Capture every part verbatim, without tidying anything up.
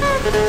Get the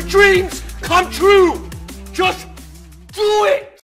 dreams come true. Just do it.